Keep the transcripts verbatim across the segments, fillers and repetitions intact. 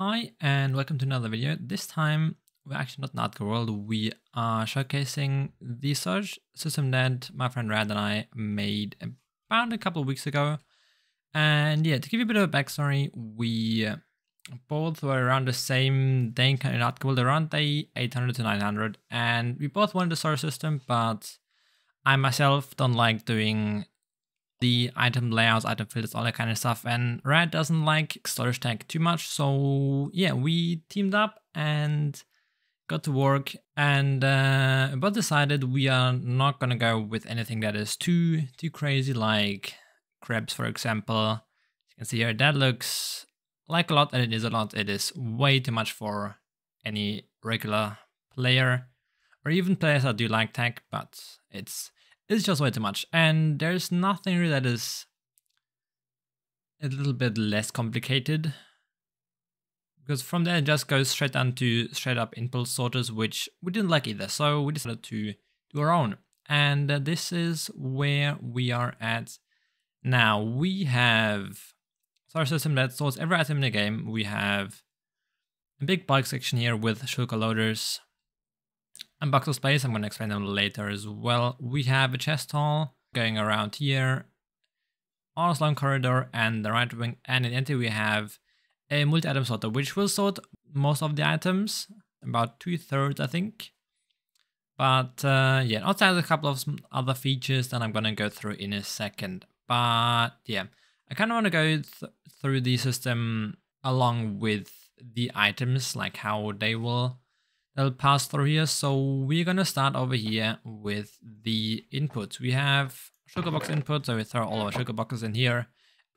Hi and welcome to another video. This time we're actually not in Article World, we are showcasing the search system that my friend Rad and I made about a couple of weeks ago. And yeah, to give you a bit of a backstory, we both were around the same thing in Article World, around the eight hundred to nine hundred, and we both wanted the search system, but I myself don't like doing the item layouts, item filters, all that kind of stuff, and Rad doesn't like storage tag too much, so yeah, we teamed up and got to work, and uh, but decided we are not gonna go with anything that is too too crazy, like crabs, for example. As you can see here, that looks like a lot, and it is a lot. It is way too much for any regular player, or even players that do like tag, but it's It's just way too much, and there's nothing really that is a little bit less complicated, because from there it just goes straight down to straight up impulse sorters, which we didn't like either, so we decided to do our own. And uh, this is where we are at now. We have our system that sorts every item in the game. We have a big bulk section here with shulker loaders and box of space. I'm going to explain them later as well. We have a chest hall going around here, arms long corridor and the right wing, and in enter we have a multi-item sorter, which will sort most of the items, about two-thirds I think. But uh, yeah, also has a couple of some other features that I'm going to go through in a second. But yeah, I kind of want to go th through the system along with the items, like how they will I'll pass through here. So we're gonna start over here with the inputs. We have sugar box input, so we throw all our sugar boxes in here.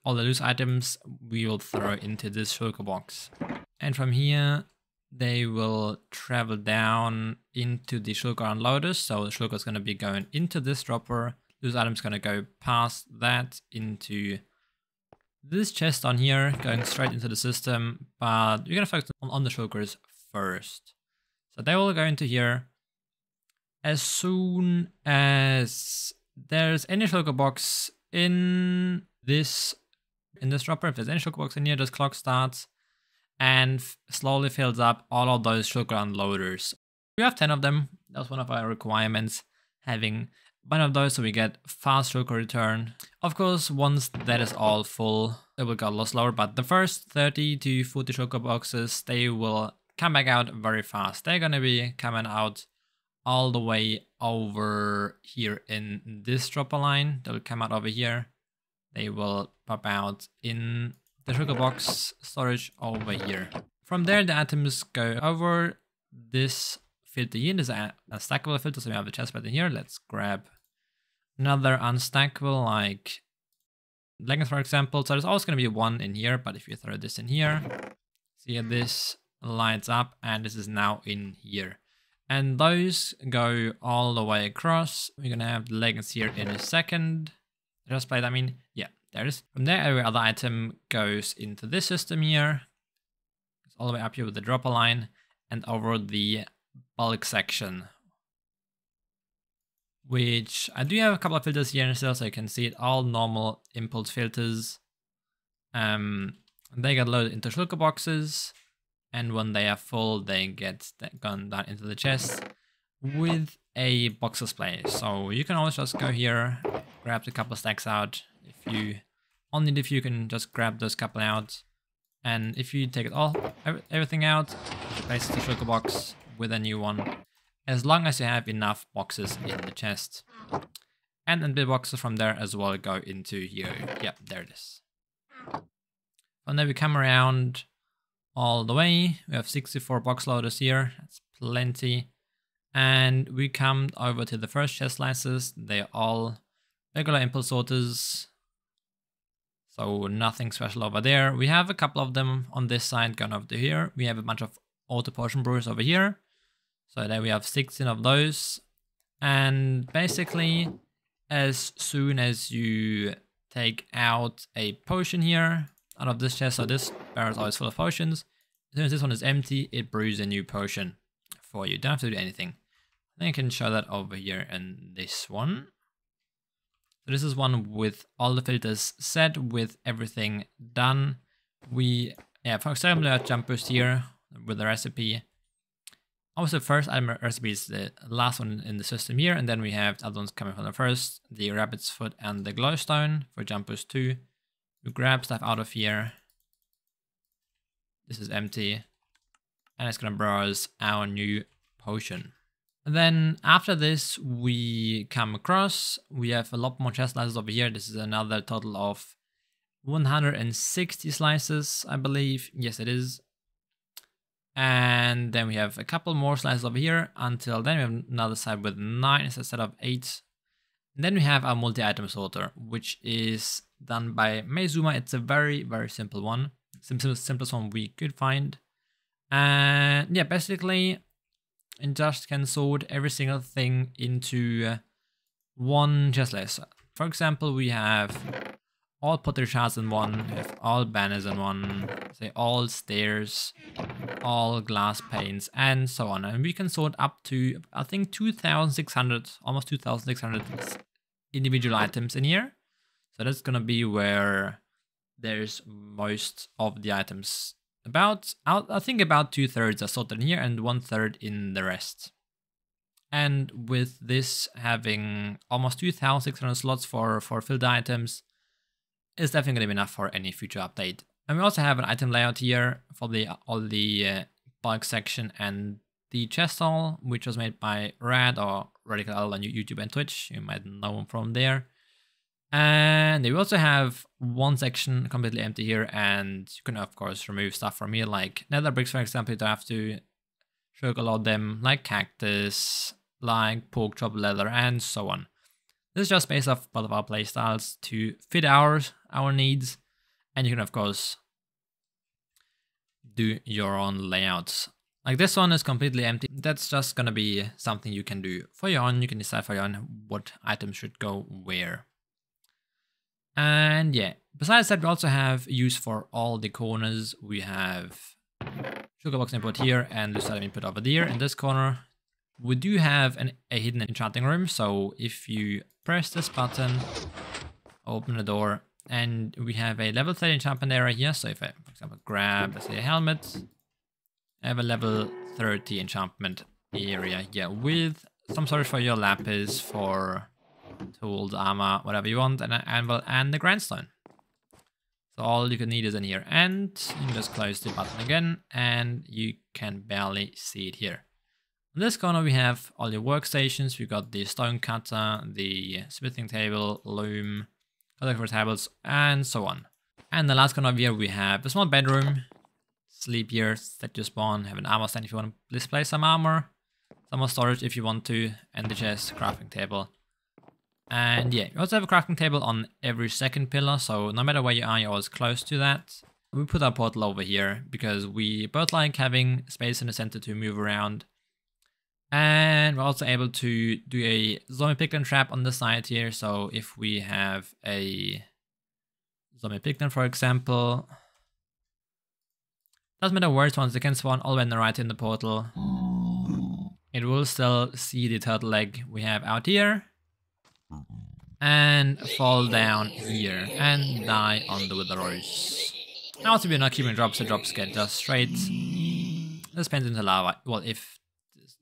All the loose items we will throw into this sugar box, and from here they will travel down into the sugar unloaders. So the sugar is gonna be going into this dropper. Loose items gonna go past that into this chest on here, going straight into the system. But we're gonna focus on, on the sugars first. So they will go into here. As soon as there's any shulker box in this in this dropper, if there's any shulker box in here, this clock starts and slowly fills up all of those shulker unloaders. We have ten of them. That's one of our requirements, having one of those, so we get fast shulker return. Of course, once that is all full, it will go a lot slower, but the first thirty to forty shulker boxes, they will come back out very fast. They're gonna be coming out all the way over here in this dropper line. They'll come out over here. They will pop out in the sugar box storage over here. From there, the atoms go over this filter here. There's a, a stackable filter, so we have a chest plate in here. Let's grab another unstackable, like leggings, for example. So there's always gonna be one in here, but if you throw this in here, see this lights up, and this is now in here, and those go all the way across. We're gonna have the leggings here in a second. Just played, I mean, yeah, there it is. From there, every other item goes into this system here. It's all the way up here with the dropper line and over the bulk section, which I do have a couple of filters here instead, so you can see it all normal impulse filters. Um, they get loaded into shulker boxes, and when they are full, they get gone down into the chest with a box display. So you can always just go here, grab a couple stacks out. If you only if you can just grab those couple out, and if you take it all everything out, replace the sugar box with a new one, as long as you have enough boxes in the chest. And then the boxes from there as well go into here. Yep, there it is. And then we come around all the way. We have sixty-four box loaders here, that's plenty. And we come over to the first chest slices. They're all regular impulse sorters, so nothing special over there. We have a couple of them on this side going over to here. We have a bunch of auto potion brewers over here. So there we have sixteen of those. And basically, as soon as you take out a potion here, out of this chest, so this barrel is always full of potions. As soon as this one is empty, it brews a new potion for you. Don't have to do anything. Then I can show that over here in this one. So this is one with all the filters set, with everything done. We Yeah, for example, uh, jumpers here with the recipe. Also, first item recipe is the last one in the system here, and then we have the other ones coming from the first, the rabbit's foot and the glowstone for jumpers too. We grab stuff out of here. This is empty, and it's gonna browse our new potion. And then after this, we come across, we have a lot more chest slices over here. This is another total of one hundred sixty slices, I believe. Yes, it is. And then we have a couple more slices over here. Until then, we have another side with nine instead of eight. And then we have our multi-item sorter, which is done by Maizuma. It's a very, very simple one. Simple, simplest one we could find. And yeah, basically, it just can sort every single thing into one chest slice. For example, we have all pottery shards in one, we have all banners in one, say all stairs, all glass panes, and so on. And we can sort up to, I think, two thousand six hundred, almost two thousand six hundred individual items in here. So that's gonna be where there's most of the items. About, I think about two thirds are sorted in here and one third in the rest. And with this having almost two thousand six hundred slots for, for filled items, it's definitely going to be enough for any future update. And we also have an item layout here for the all the uh, bulk section and the chest hall, which was made by Rad or RadicalElder on YouTube and Twitch. You might know him from there. And they also have one section completely empty here, and you can of course remove stuff from here, like nether bricks, for example. You don't have to sugarload them, like cactus, like pork chop leather, and so on. This is just based off both of our playstyles to fit ours, our needs, and you can of course do your own layouts. Like this one is completely empty. That's just gonna be something you can do for your own. You can decide for your own what items should go where. And yeah, besides that, we also have use for all the corners. We have sugar box input here and loose item input over there. In this corner, we do have an, a hidden enchanting room. So if you press this button, open the door, and we have a level thirty enchantment area here. So if I, for example, grab, let's say, a helmet, I have a level thirty enchantment area here with some sort for your lapis, for tools, armor, whatever you want, and an anvil and the grindstone. So all you can need is in here, and you just close the button again, and you can barely see it here. In this corner we have all your workstations. We've got the stone cutter, the smithing table, loom, collector tables, and so on. And the last corner over here we have a small bedroom. Sleep here, set your spawn, have an armor stand if you want to display some armor, some more storage if you want to, and the chest, crafting table. And yeah, you also have a crafting table on every second pillar, so no matter where you are, you're always close to that. We put our portal over here because we both like having space in the center to move around. And we're also able to do a zombie piglet trap on the side here. So if we have a zombie piglet, for example, doesn't matter where it's once they can spawn all the way in the right in the portal, it will still see the turtle egg we have out here and fall down here and die on the wither rose. And also, we're not keeping drops, the drops get just straight this pins into lava. Well, if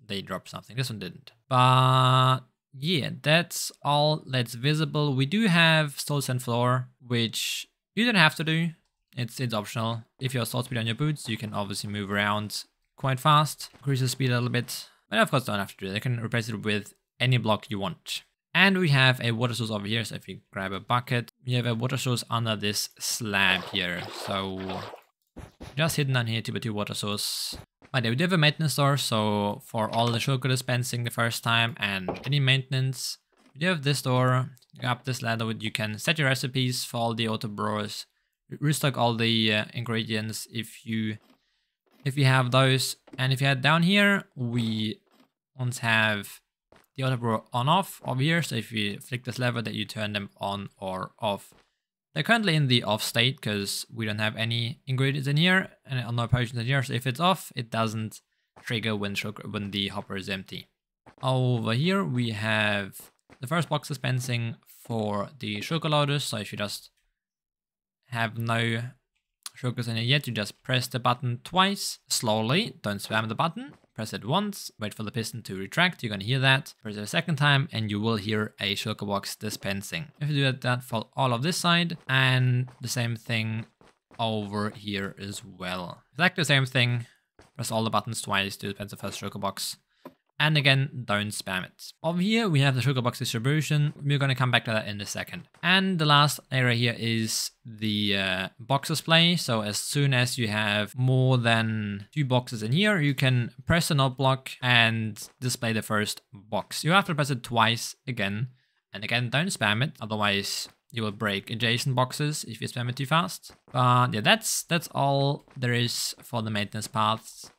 they drop something, this one didn't. But yeah, that's all that's visible. We do have soul sand floor, which you don't have to do. It's it's optional. If you're soul speed on your boots, you can obviously move around quite fast, increase the speed a little bit. But of course, don't have to do that. You can replace it with any block you want. And we have a water source over here, so if you grab a bucket, you have a water source under this slab here. So just hidden down here, two by two water source. But yeah, we do have a maintenance door, so for all the sugar dispensing the first time and any maintenance, we do have this door. Up this ladder, you can set your recipes for all the auto brewers, restock all the uh, ingredients if you if you have those. And if you head down here, we once have the auto brewer on off over here, so if you flick this lever that you turn them on or off. They're currently in the off state because we don't have any ingredients in here and no potions in here, so if it's off, it doesn't trigger when, when the hopper is empty. Over here we have the first box dispensing for the sugar loaders, so if you just have no Shokugane yet, you just press the button twice, slowly, don't spam the button. Press it once, wait for the piston to retract, you're gonna hear that. Press it a second time and you will hear a shulker box dispensing. If you do that, that for all of this side and the same thing over here as well. Exactly the same thing, press all the buttons twice to dispense the first shulker box. And again, don't spam it. Over here, we have the sugar box distribution. We're going to come back to that in a second. And the last area here is the uh, box display. So as soon as you have more than two boxes in here, you can press the knob block and display the first box. You have to press it twice again. And again, don't spam it. Otherwise, you will break adjacent boxes if you spam it too fast. But yeah, that's, that's all there is for the maintenance paths.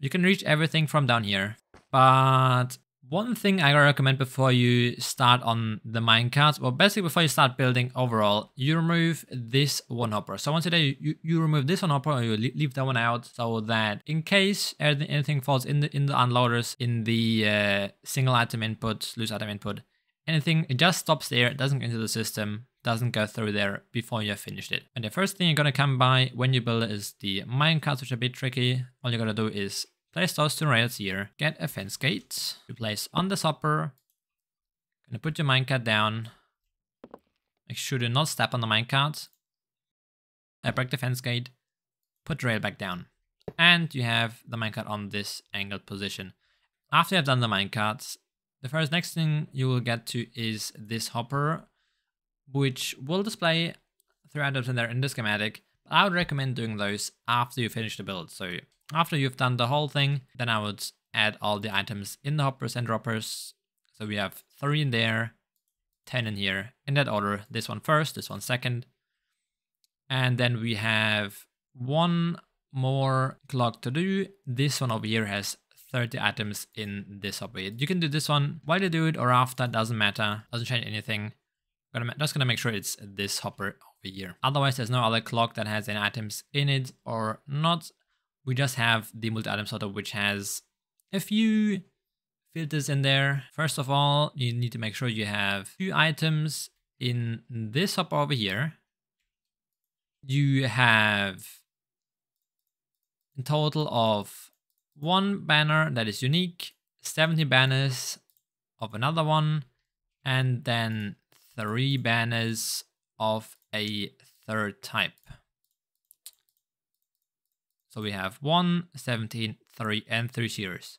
You can reach everything from down here. But one thing I recommend before you start on the minecart, well, basically before you start building overall, you remove this one hopper. So once a day, you, you remove this one hopper or you leave that one out so that in case anything falls in the, in the unloaders, in the uh, single item input, loose item input, anything, it just stops there, it doesn't go into the system, doesn't go through there before you've finished it. And the first thing you're going to come by when you build it is the minecarts, which are a bit tricky. All you're going to do is place those two rails here, get a fence gate, you place on the hopper, gonna put your minecart down, make sure to not step on the minecart, I break the fence gate, put rail back down, and you have the minecart on this angled position. After you've done the minecarts, the first next thing you will get to is this hopper, which will display three items in there in the schematic. I would recommend doing those after you finish the build. So after you've done the whole thing, then I would add all the items in the hoppers and droppers. So we have three in there, ten in here, in that order. This one first, this one second. And then we have one more clock to do. This one over here has thirty items in this hopper. You can do this one while you do it or after, doesn't matter, doesn't change anything. I'm just gonna make sure it's this hopper over here. Otherwise, there's no other clock that has any items in it or not. We just have the multi-item sorter, which has a few filters in there. First of all, you need to make sure you have two items in this hopper over here. You have a total of one banner that is unique, seventy banners of another one, and then three banners of a third type. So we have one, seventeen, three, and three shearers.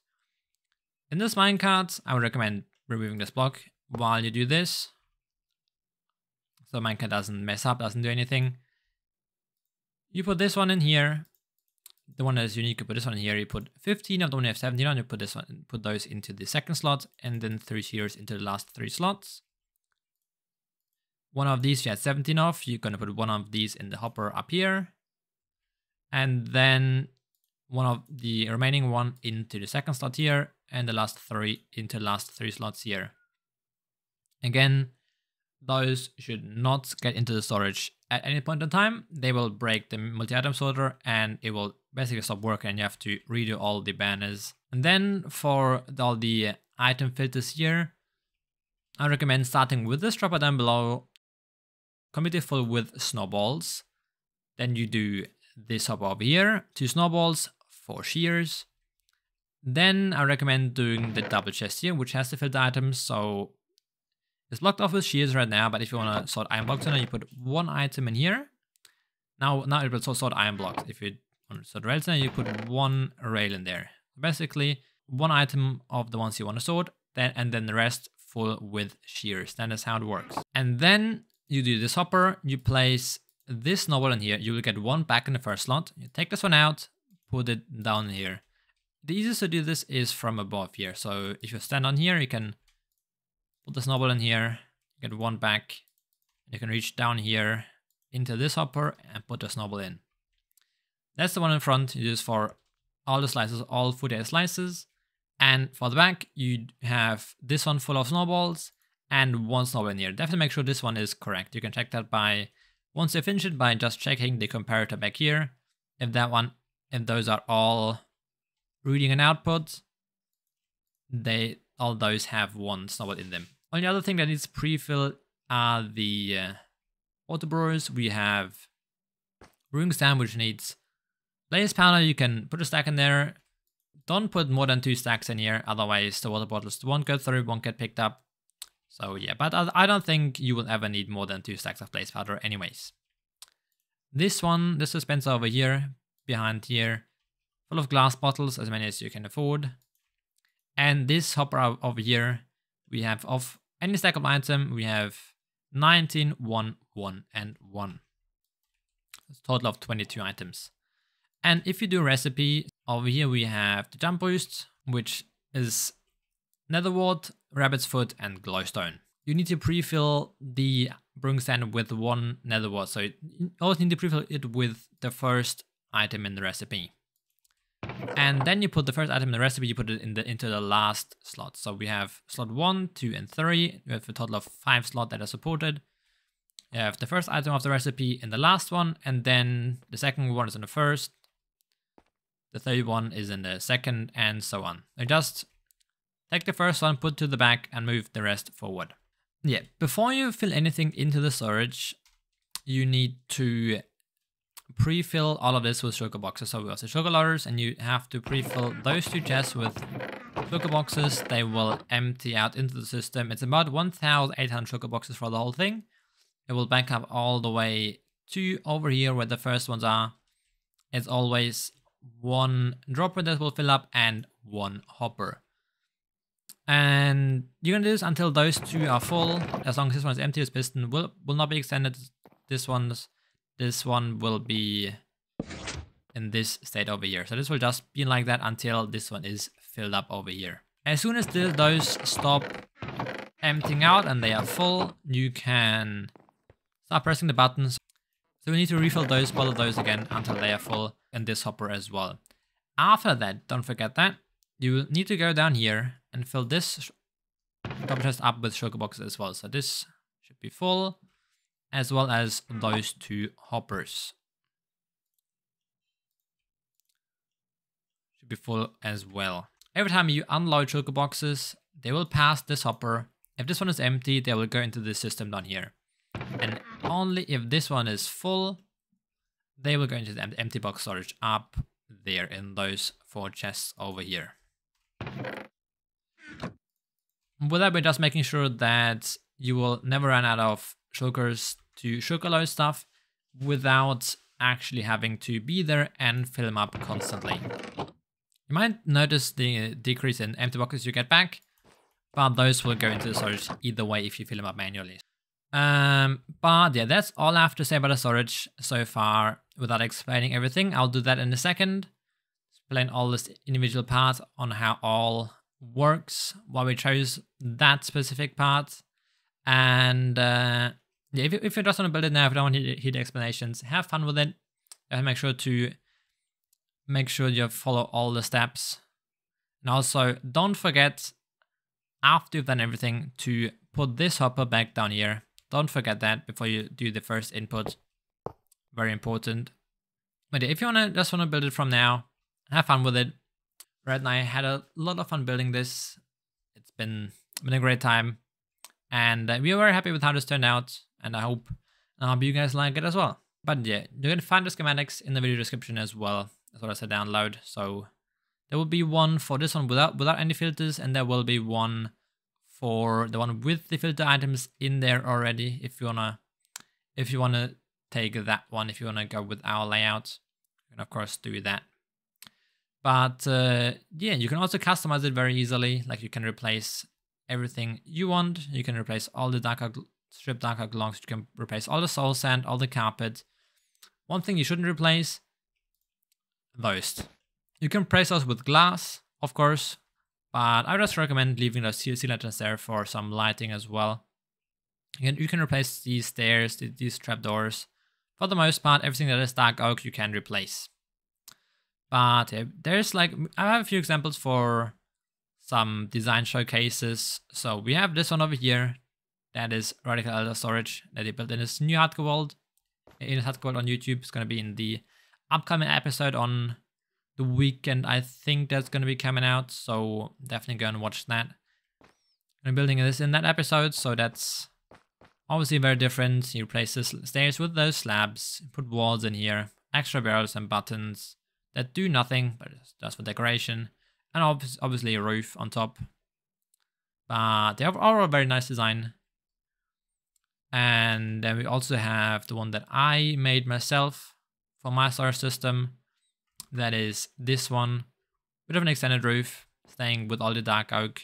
In this minecart, I would recommend removing this block while you do this. So minecart doesn't mess up, doesn't do anything. You put this one in here. The one that is unique, you put this one in here. You put fifteen of the one you have seventeen on, you put this one, put those into the second slot, and then three shearers into the last three slots. One of these you had seventeen of, you're gonna put one of these in the hopper up here. And then one of the remaining one into the second slot here, and the last three into the last three slots here. Again, those should not get into the storage at any point in time. They will break the multi-item sorter and it will basically stop working and you have to redo all the banners. And then for all the item filters here, I recommend starting with this dropper down below, completely full with snowballs. Then you do this hopper over here, two snowballs, four shears. Then I recommend doing the double chest here, which has the filter items. So it's blocked off with shears right now, but if you want to sort iron blocks in it, you put one item in here. Now, now it will sort iron blocks. If you want to sort rails in it, you put one rail in there. Basically, one item of the ones you want to sort, then and then the rest full with shears. That is how it works. And then you do this hopper, you place this snowball in here, you will get one back in the first slot. You take this one out, put it down here. The easiest to do this is from above here. So if you stand on here, you can put the snowball in here, get one back. You can reach down here into this hopper and put the snowball in. That's the one in front. You do this for all the slices, all forty-eight slices. And for the back, you have this one full of snowballs and one snowball in here. Definitely make sure this one is correct. You can check that by once you finish it by just checking the comparator back here, if that one, if those are all reading an output, they all those have one snowball in them. Only other thing that needs pre-fill are the uh, auto brewers. We have brewing sandwich needs. Blaze powder, you can put a stack in there. Don't put more than two stacks in here, otherwise the water bottles won't get through, won't get picked up. So yeah, but I don't think you will ever need more than two stacks of blaze powder anyways. This one, this dispenser over here, behind here, full of glass bottles, as many as you can afford. And this hopper over here, we have of any stack of item, we have nineteen, one, one, and one. It's a total of twenty-two items. And if you do recipe, over here we have the jump boost, which is nether wart, rabbit's foot, and glowstone. You need to pre-fill the brewing stand with one nether wart, so you always need to pre-fill it with the first item in the recipe. And then you put the first item in the recipe, you put it in the into the last slot. So we have slot one, two, and three. We have a total of five slots that are supported. You have the first item of the recipe in the last one, and then the second one is in the first. The third one is in the second, and so on. And just take the first one, put it to the back, and move the rest forward. Yeah, before you fill anything into the storage, you need to pre-fill all of this with sugar boxes. So we have the sugar loaders, and you have to pre-fill those two chests with sugar boxes. They will empty out into the system. It's about one thousand eight hundred sugar boxes for the whole thing. It will back up all the way to over here where the first ones are. It's always one dropper that will fill up and one hopper. And you're gonna do this until those two are full. As long as this one is empty, this piston will will not be extended. This one's This one will be in this state over here. So this will just be like that until this one is filled up over here. As soon as the, those stop emptying out and they are full, you can start pressing the buttons. So we need to refill those, both of those again until they are full, and this hopper as well. After that, don't forget that, you will need to go down here and fill this top chest up with sugar boxes as well. So this should be full, as well as those two hoppers. Should be full as well. Every time you unload sugar boxes, they will pass this hopper. If this one is empty, they will go into this system down here. And only if this one is full, they will go into the empty box storage up there in those four chests over here. With that, we're just making sure that you will never run out of sugars to sugarload stuff without actually having to be there and fill them up constantly. You might notice the decrease in empty boxes you get back, but those will go into the storage either way if you fill them up manually. Um, but yeah, that's all I have to say about the storage so far without explaining everything. I'll do that in a second. Explain all this individual part on how all works, why we chose that specific part, and uh, yeah, if, if you just want to build it now, if you don't want to hear the explanations, have fun with it. And make sure to make sure you follow all the steps. And also, don't forget, after you've done everything, to put this hopper back down here. Don't forget that before you do the first input. Very important. But yeah, if you want to just want to build it from now, have fun with it. Red and I had a lot of fun building this. It's been been a great time. And we are very happy with how this turned out, and I hope, I hope you guys like it as well. But yeah, you can find the schematics in the video description as well, as well as the download. So there will be one for this one without without any filters, and there will be one for the one with the filter items in there already. If you wanna, if you wanna take that one, if you wanna go with our layout, you can of course do that. But uh, yeah, you can also customize it very easily. Like you can replace everything you want. You can replace all the darker strip darker glongs. You can replace all the soul sand, all the carpet. One thing you shouldn't replace, those. You can replace those with glass, of course, but I just recommend leaving those lanterns there for some lighting as well. You can, you can replace these stairs, these trapdoors. For the most part, everything that is dark oak you can replace. But uh, there's like I have a few examples for some design showcases. So we have this one over here. That is RadicalElder storage that they built in this new hardcore world. In his hardcore world on YouTube. It's going to be in the upcoming episode on the weekend. I think that's going to be coming out. So definitely go and watch that. I'm building this in that episode. So that's Obviously very different. You replace the stairs with those slabs, put walls in here, extra barrels and buttons that do nothing, but it's just for decoration, and ob obviously a roof on top. But they have all a very nice design. And then we also have the one that I made myself for my solar system. That is this one. Bit of an extended roof, staying with all the dark oak.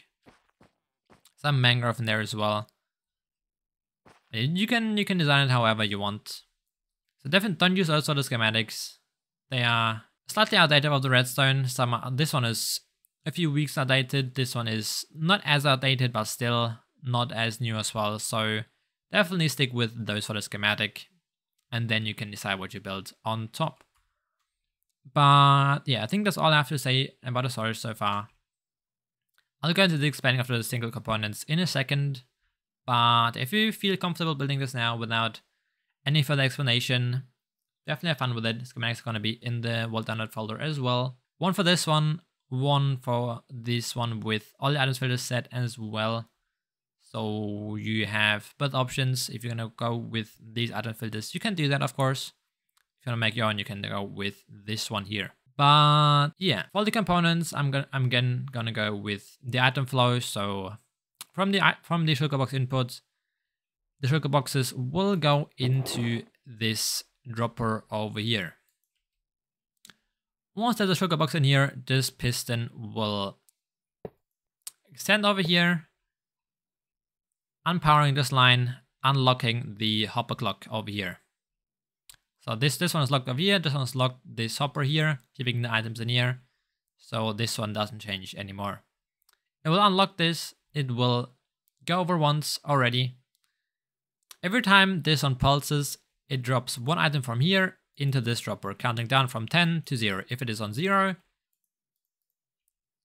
Some mangrove in there as well. You can you can design it however you want. So definitely don't use those sort of schematics. They are slightly outdated of the redstone. Some are, this one is a few weeks outdated. This one is not as outdated, but still not as new as well. So definitely stick with those sort of schematic, and then you can decide what you build on top. But yeah, I think that's all I have to say about the storage so far. I'll go into the expanding of the single components in a second. But if you feel comfortable building this now without any further explanation, definitely have fun with it. Schematics are going to be in the world download folder as well. One for this one, one for this one with all the items filters set as well. So you have both options. If you're going to go with these item filters, you can do that, of course. If you want to make your own, you can go with this one here. But yeah, for the components, I'm gonna I'm again gonna go with the item flow. So from the from the sugar box inputs, the sugar boxes will go into this dropper over here. Once there's a sugar box in here, this piston will extend over here, unpowering this line, unlocking the hopper clock over here. So this, this one is locked over here, this one's locked this hopper here, keeping the items in here. So this one doesn't change anymore. It will unlock this, it will go over once already. Every time this one pulses, it drops one item from here into this dropper, counting down from ten to zero. If it is on zero,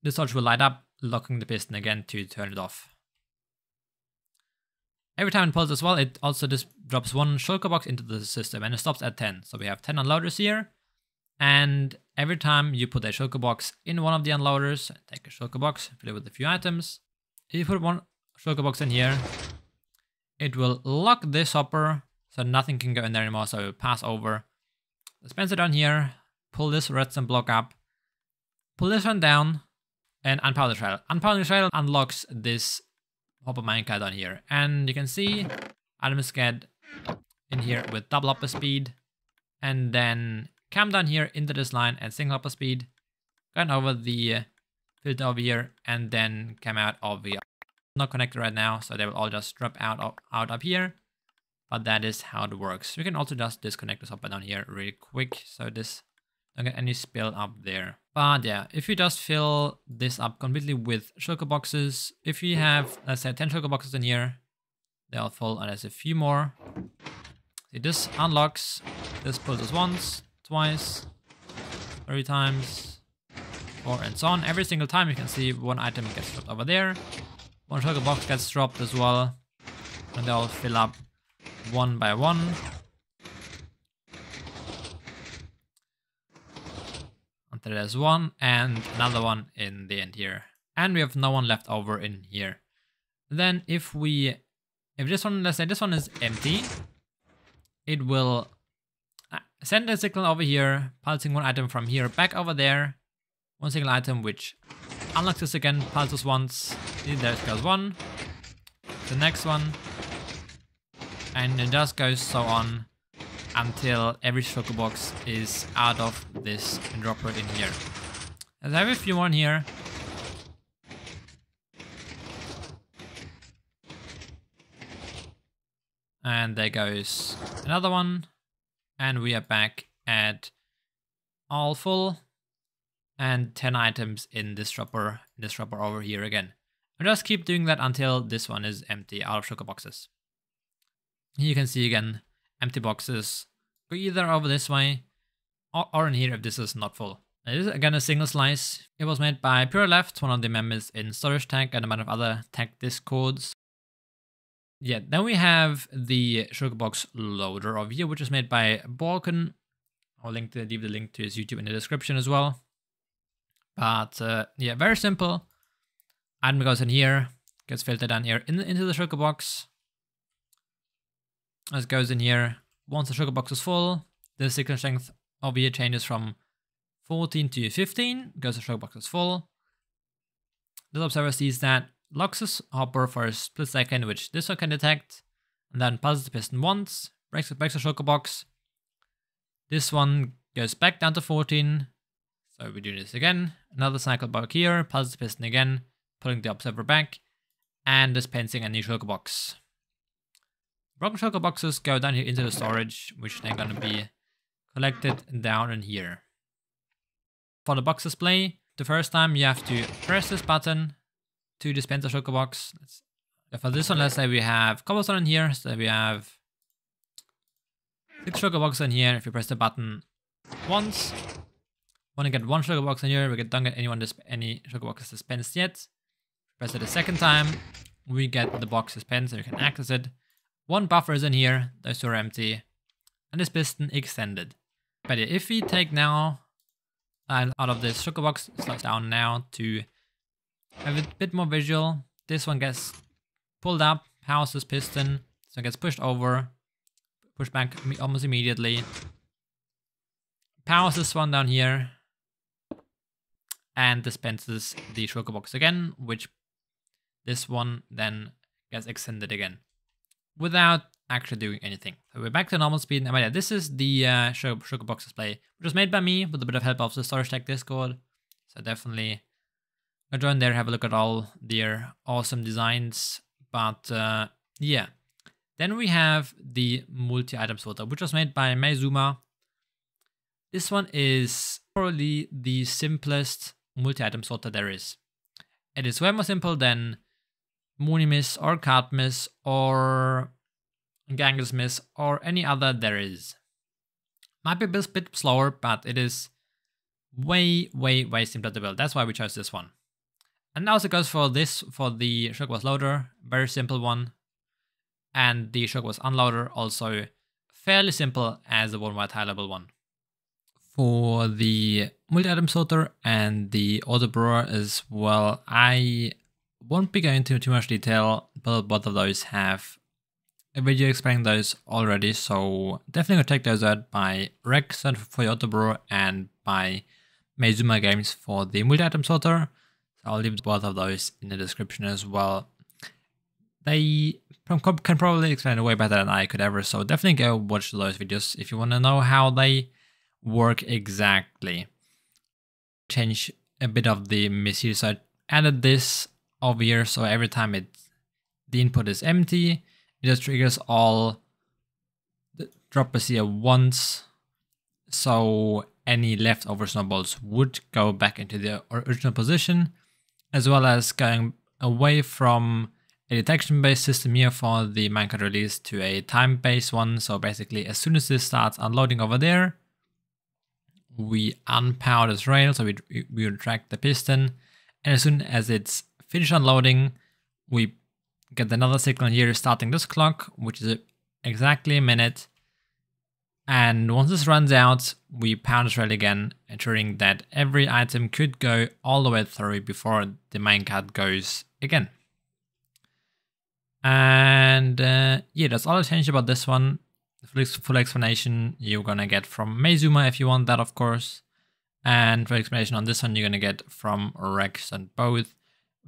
the torch will light up, locking the piston again to turn it off. Every time it pulls as well, it also just drops one shulker box into the system and it stops at ten. So we have ten unloaders here. And every time you put a shulker box in one of the unloaders, take a shulker box, fill it with a few items. If you put one shulker box in here, it will lock this hopper so nothing can go in there anymore. So it will pass over. Dispenser down here, pull this redstone block up, pull this one down, and unpower the shredder. Unpowering the shredder unlocks this hopper minecart on here, and you can see items get in here with double hopper speed, and then come down here into this line and single hopper speed, going over the filter over here, and then come out of the not connected right now, so they will all just drop out up, out up here. But that is how it works. You can also just disconnect this hopper down here really quick, so this don't get any spill up there. But yeah, if you just fill this up completely with shulker boxes, if you have, let's say, ten shulker boxes in here, they'll fall unless a few more. See, this unlocks, this pulls us once, twice, three times, four, and so on. Every single time you can see one item gets dropped over there, one shulker box gets dropped as well, and they'll fill up one by one. There's one and another one in the end here, and we have no one left over in here. Then if we if this one, let's say this one is empty, it will send a signal over here, pulsing one item from here back over there, one single item which unlocks this again, pulses once, there it goes one, the next one, and it just goes so on until every shulker box is out of this dropper in here. And I have a few more in here. And there goes another one. And we are back at all full. And ten items in this dropper, this dropper over here again. And just keep doing that until this one is empty out of shulker boxes. Here you can see again, empty boxes go either over this way or, or in here if this is not full. Now, this is again a single slice. It was made by Pure Left, one of the members in Storage Tech and a bunch of other tech discords. Yeah, then we have the Sugarbox Loader over here, which is made by Borkon. I'll link to, leave the link to his YouTube in the description as well. But uh, yeah, very simple. Item goes in here, gets filtered down here in the, into the Sugarbox. This goes in here. Once the sugar box is full, the signal strength of here changes from fourteen to fifteen, because the sugar box is full. This observer sees that Lux's hopper for a split second, which this one can detect, and then passes the piston once, breaks, breaks the sugar box. This one goes back down to fourteen, so we do this again. Another cycle back here, passes the piston again, pulling the observer back, and dispensing a new sugar box. Broken sugar boxes go down here into the storage, which they're going to be collected down in here. For the box display, the first time you have to press this button to dispense the sugar box. Let's, for this one, let's say we have cobblestone in here, so we have six sugar boxes in here. If you press the button once, when you get one sugar box in here, we don't get anyone any sugar boxes dispensed yet. Press it a second time, we get the box dispensed, so you can access it. One buffer is in here, those two are empty, and this piston extended. But if we take now uh, out of this sugar box, slides down now to have a bit more visual. This one gets pulled up, houses this piston, so it gets pushed over, pushed back almost immediately. Powers this one down here, and dispenses the sugar box again, which this one then gets extended again, without actually doing anything. So we're back to normal speed. And yeah, this is the uh, sugar, sugar box display, which was made by me with a bit of help of the Storage Tech Discord. So definitely go join there, have a look at all their awesome designs. But uh, yeah, then we have the multi-item sorter, which was made by Maizuma. This one is probably the simplest multi-item sorter there is. It is way more simple than Moonimis or Cartmis or Gangismis or any other there is. Might be a bit slower, but it is way, way, way simpler to build. That's why we chose this one. And also goes for this, for the sugar box loader, very simple one. And the sugar box unloader, also fairly simple as the one white high level one. For the multi-item sorter and the auto brewer as well, I won't be going into too much detail, but both of those have a video explaining those already, so definitely go check those out by Rex for the auto brewer and by MaizumaGames for the multi-item sorter. So I'll leave both of those in the description as well. They can probably explain it way better than I could ever, so definitely go watch those videos if you want to know how they work exactly. Change a bit of the misuse, so I added this over here, so every time it the input is empty, it just triggers all the droppers here once, so any leftover snowballs would go back into the original position, as well as going away from a detection-based system here for the minecart release to a time-based one. So basically, as soon as this starts unloading over there, we unpower this rail, so we, we retract the piston, and as soon as it's finished unloading, we get another signal here starting this clock, which is exactly a minute. And once this runs out, we power this rail again, ensuring that every item could go all the way through before the minecart goes again. And uh, yeah, that's all I changed about this one. The full explanation you're going to get from Maizuma if you want that, of course. And full explanation on this one you're going to get from Rex, and both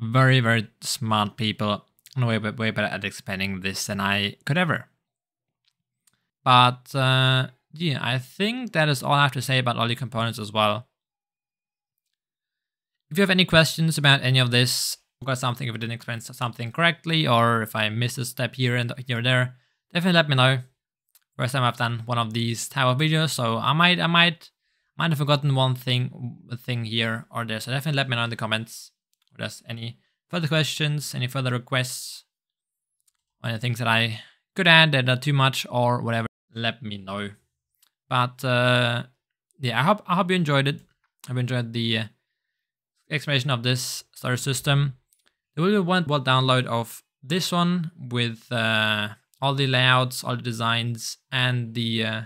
very, very smart people. And way, way better at explaining this than I could ever. But uh, yeah, I think that is all I have to say about all the components as well. If you have any questions about any of this, or something, if I didn't explain something correctly, or if I missed a step here and here or there, definitely let me know. First time I've done one of these type of videos, so I might, I might, might have forgotten one thing, a thing here or there. So definitely let me know in the comments if there's any further questions, any further requests, or any things that I could add that are too much or whatever. Let me know. But uh, yeah, I hope I hope you enjoyed it. I've enjoyed the explanation of this storage system. There will be one well download of this one with Uh, all the layouts, all the designs, and the uh,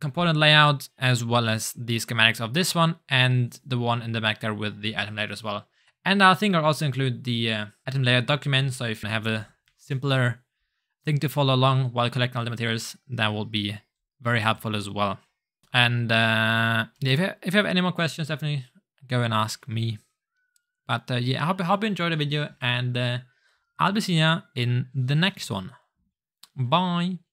component layout, as well as the schematics of this one, and the one in the back there with the item layout as well. And I think I'll also include the uh, item layout document, so if you have a simpler thing to follow along while collecting all the materials. That will be very helpful as well. And uh, if, you, if you have any more questions, definitely go and ask me. But uh, yeah, I hope, I hope you enjoyed the video, and uh, I'll be seeing you in the next one. Bye!